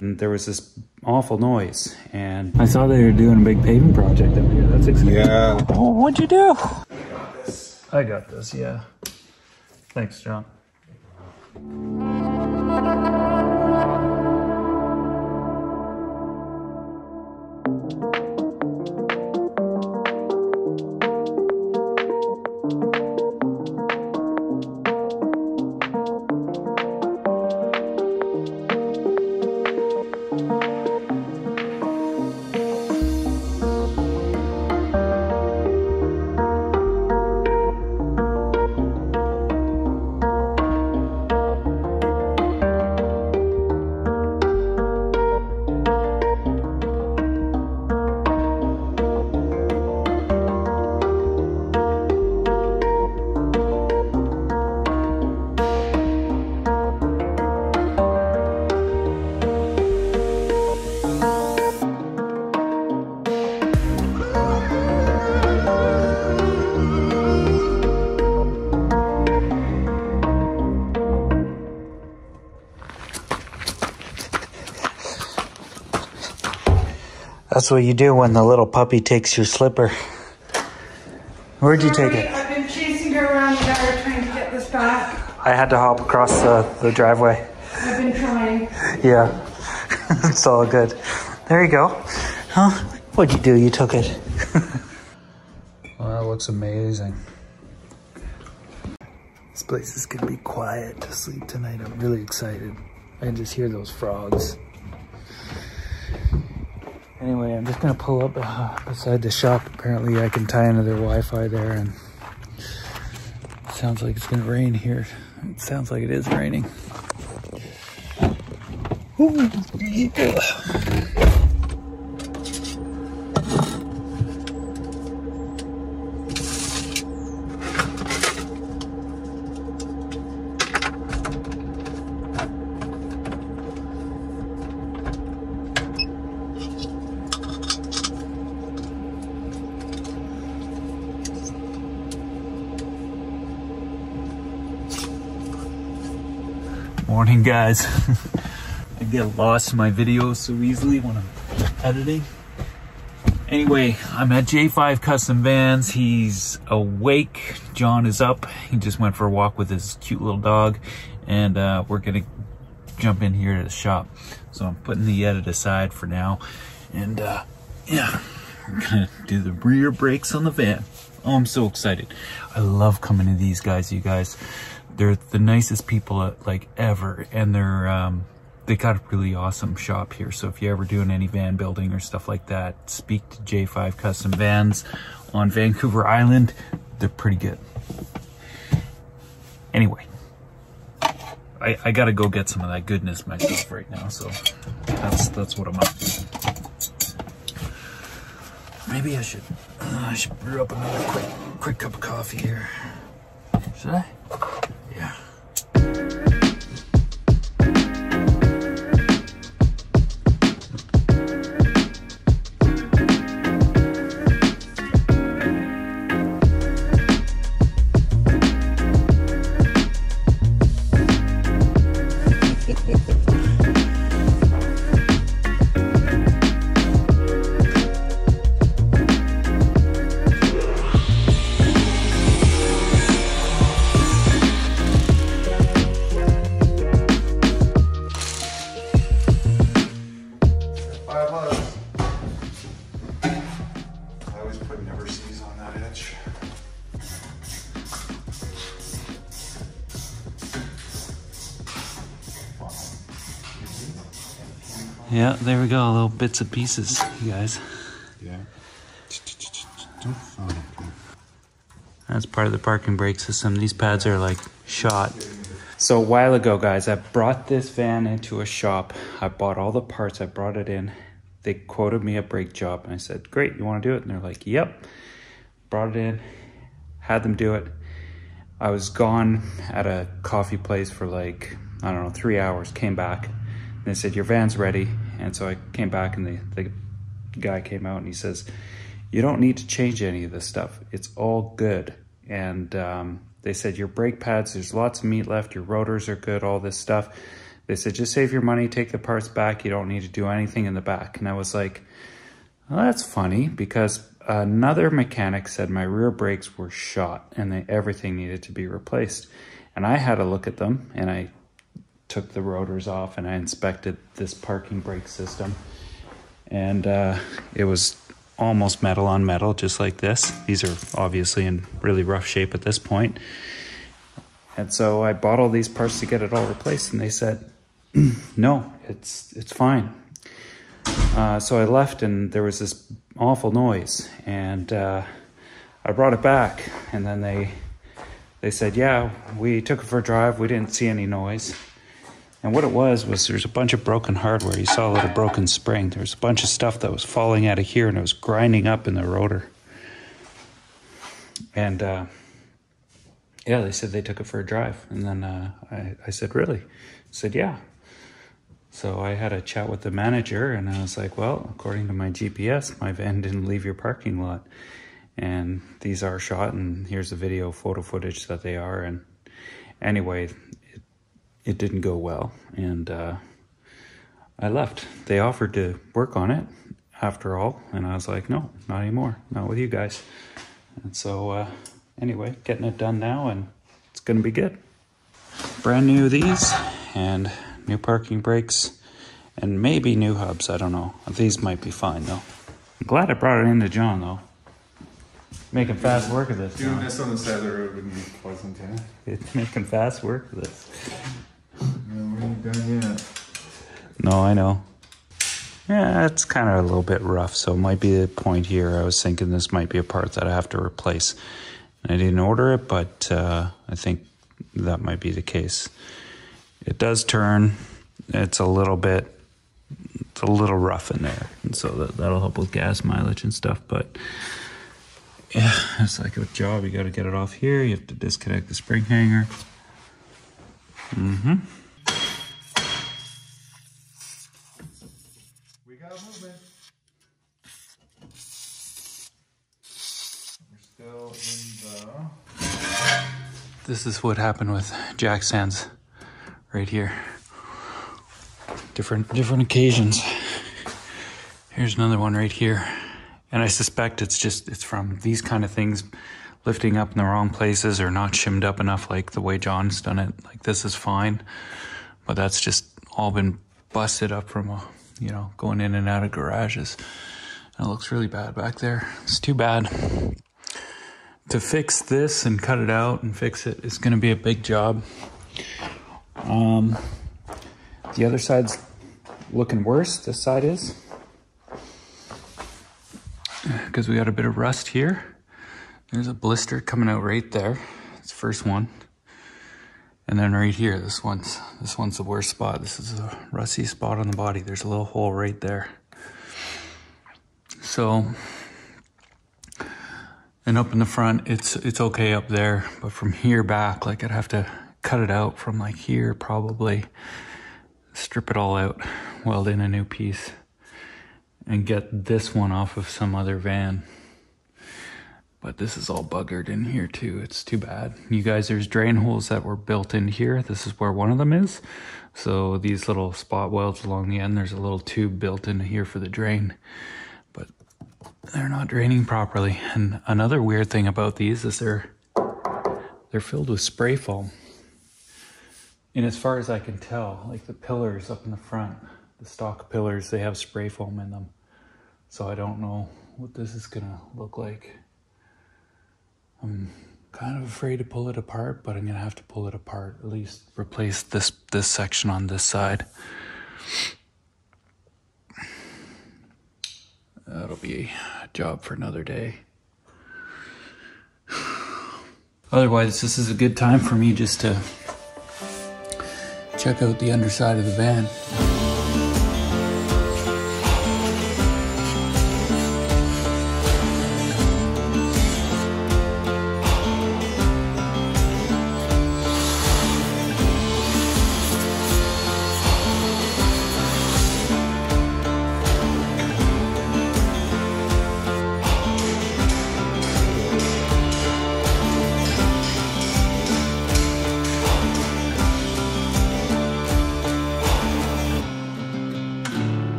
And there was this awful noise, and I saw they were doing a big paving project up here. That's exciting. Yeah. Oh, what'd you do? I got this, yeah. Thanks, John. That's what you do when the little puppy takes your slipper. Where'd you take it? I've been chasing her around the yard trying to get this back. I had to hop across the driveway. I've been trying. Yeah, it's all good. There you go. Huh? What'd you do? You took it. Well, that looks amazing. This place is gonna be quiet to sleep tonight. I'm really excited. I can just hear those frogs. Anyway, I'm just gonna pull up beside the shop. Apparently I can tie into their Wi-Fi there, and it sounds like it's gonna rain here. It sounds like it is raining. Ooh, yeah. Morning, guys. I get lost in my videos so easily when I'm editing. Anyway, I'm at J5 Custom Vans. He's awake. John is up. He just went for a walk with his cute little dog, and we're gonna jump in here to the shop. So I'm putting the edit aside for now, and yeah, I'm gonna do the rear brakes on the van. Oh, I'm so excited. I love coming to these guys, you guys. They're the nicest people like ever, and they got a really awesome shop here. So if you're ever doing any van building or stuff like that, speak to J5 Custom Vans on Vancouver Island. They're pretty good. Anyway, I gotta go get some of that goodness myself right now, so that's what I'm up to. Maybe I should brew up another quick cup of coffee here. Should I? Yeah. Yeah, there we go, little bits and pieces, you guys. Yeah. That's part of the parking brake system. These pads are like shot. So a while ago, guys, I brought this van into a shop. I bought all the parts, I brought it in. They quoted me a brake job, and I said, great, you wanna do it? And they're like, yep. Brought it in, had them do it. I was gone at a coffee place for like, I don't know, 3 hours, came back. They said, your van's ready. And so I came back, and the guy came out and he says, you don't need to change any of this stuff. It's all good. And they said, your brake pads, there's lots of meat left. Your rotors are good, all this stuff. They said, just save your money, take the parts back. You don't need to do anything in the back. And I was like, well, that's funny, because another mechanic said my rear brakes were shot and everything needed to be replaced. And I had a look at them, and I took the rotors off and I inspected this parking brake system. And it was almost metal on metal, just like this. These are obviously in really rough shape at this point. And so I bought all these parts to get it all replaced, and they said, no, it's fine. So I left, and there was this awful noise, and I brought it back, and then they said, yeah, we took it for a drive, we didn't see any noise. And what it was there's a bunch of broken hardware. You saw a little broken spring. There's a bunch of stuff that was falling out of here, and it was grinding up in the rotor. And yeah, they said they took it for a drive. And then I said, really? I said, yeah. So I had a chat with the manager, and I was like, well, according to my GPS, my van didn't leave your parking lot. And these are shot, and here's the video photo footage that they are. And anyway, it didn't go well, and I left. They offered to work on it after all, and I was like, no, not anymore, not with you guys. And so anyway, getting it done now, and it's gonna be good. Brand new these, and new parking brakes, and maybe new hubs, I don't know. These might be fine though. I'm glad I brought it into John though. Making fast work of this. Doing this on the side of the road wouldn't be pleasant, yeah? It's making fast work of this. No, we ain't done yet. No, I know. Yeah, it's kind of a little bit rough, so it might be the point here. I was thinking this might be a part that I have to replace. I didn't order it, but I think that might be the case. It does turn. It's a little rough in there, and so that'll help with gas mileage and stuff, but yeah, it's like a job. You got to get it off here. You have to disconnect the spring hanger. Mm-hmm. We got movement. We're still in the... This is what happened with jack stands right here. Different occasions. Here's another one right here. And I suspect it's from these kind of things, lifting up in the wrong places or not shimmed up enough, like the way John's done it. Like, this is fine, but that's just all been busted up from, you know, going in and out of garages. And it looks really bad back there. It's too bad. To fix this and cut it out and fix it is going to be a big job. The other side's looking worse. This side is, because we got a bit of rust here. There's a blister coming out right there. It's the first one. And then right here, this one's the worst spot. This is a rusty spot on the body. There's a little hole right there. So, and up in the front, it's okay up there, but from here back, like, I'd have to cut it out from like here, probably strip it all out, weld in a new piece, and get this one off of some other van. But this is all buggered in here too. It's too bad. You guys, there's drain holes that were built in here. This is where one of them is. So these little spot welds along the end, there's a little tube built into here for the drain, but they're not draining properly. And another weird thing about these is they're filled with spray foam. And as far as I can tell, like the pillars up in the front, the stock pillars, they have spray foam in them. So I don't know what this is gonna look like. I'm kind of afraid to pull it apart, but I'm gonna have to pull it apart, at least replace this section on this side. That'll be a job for another day. Otherwise, this is a good time for me just to check out the underside of the van.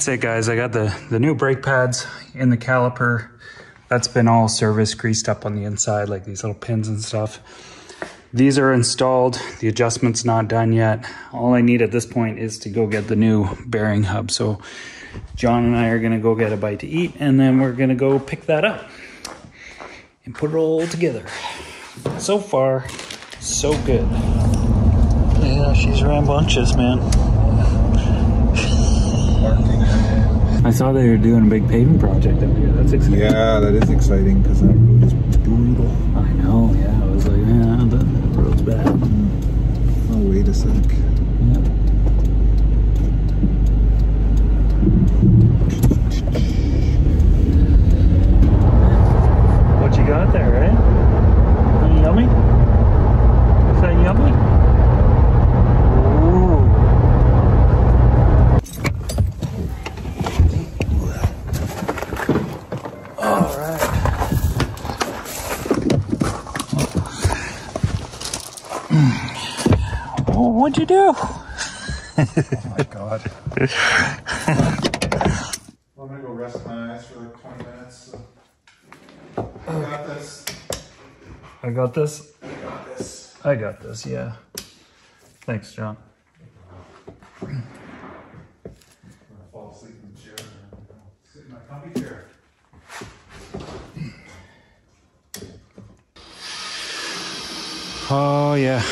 That's it, guys. I got the new brake pads in the caliper. That's been all service greased up on the inside, like these little pins and stuff. These are installed. The adjustment's not done yet. All I need at this point is to go get the new bearing hub. So John and I are gonna go get a bite to eat, and then we're gonna go pick that up and put it all together. So far, so good. Yeah, she's rambunctious, man. I saw they were doing a big paving project up here. That's exciting. Yeah, that is exciting because that road is brutal. I know, yeah. I was like, man, that road's bad. Oh, wait a sec. Yeah. What you got there, right? Is that yummy? Is that yummy? What'd you do? Oh my god. Well, I'm gonna go rest my eyes for like 20 minutes. So. I got this. I got this? I got this. I got this, yeah. Thanks, John. I'm gonna fall asleep in the chair. Sit in my comfy chair. Oh, yeah.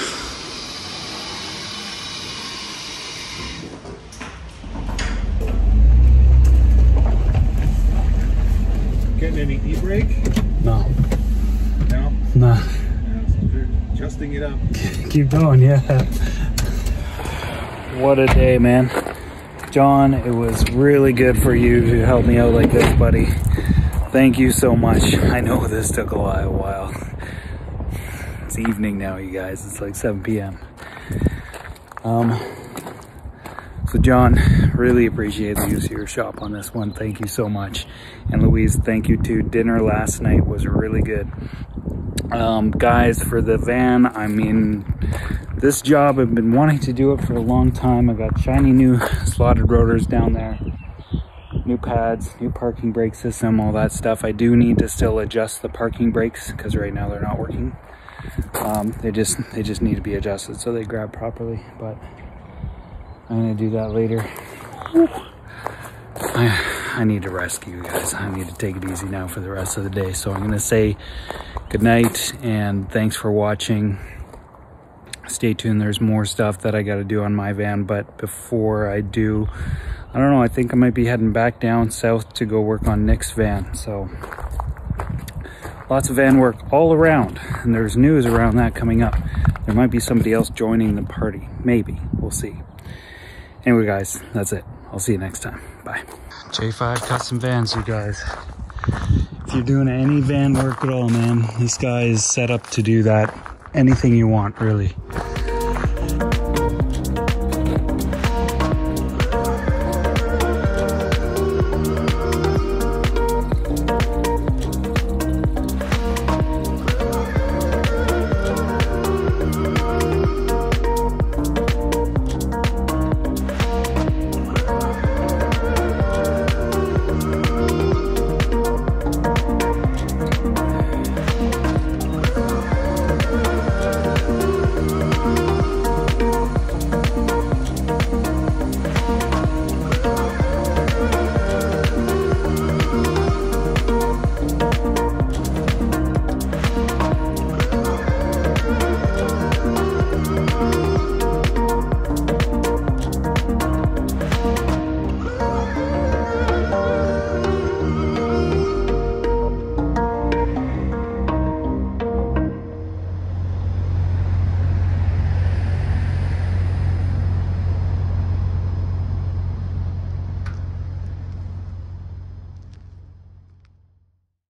Any e-brake? No. No? No. Yeah, they're adjusting it up. Keep going, yeah. What a day, man. John, it was really good for you to help me out like this, buddy. Thank you so much. I know this took a while. It's evening now, you guys. It's like 7 p.m. So John, really appreciate the use of your shop on this one. Thank you so much. And Louise, thank you too. Dinner last night was really good. Guys, for the van, I mean, this job, I've been wanting to do it for a long time. I got shiny new slotted rotors down there. New pads, new parking brake system, all that stuff. I do need to still adjust the parking brakes because right now they're not working. They just need to be adjusted so they grab properly, but I'm gonna do that later. I need to rescue you guys. I need to take it easy now for the rest of the day. So I'm gonna say good night and thanks for watching. Stay tuned, there's more stuff that I gotta do on my van, but before I do, I don't know, I think I might be heading back down south to go work on Nick's van. So lots of van work all around, and there's news around that coming up. There might be somebody else joining the party, maybe, we'll see. Anyway, guys, that's it. I'll see you next time. Bye. J5 Custom Vans, you guys. If you're doing any van work at all, man, this guy is set up to do that. Anything you want, really.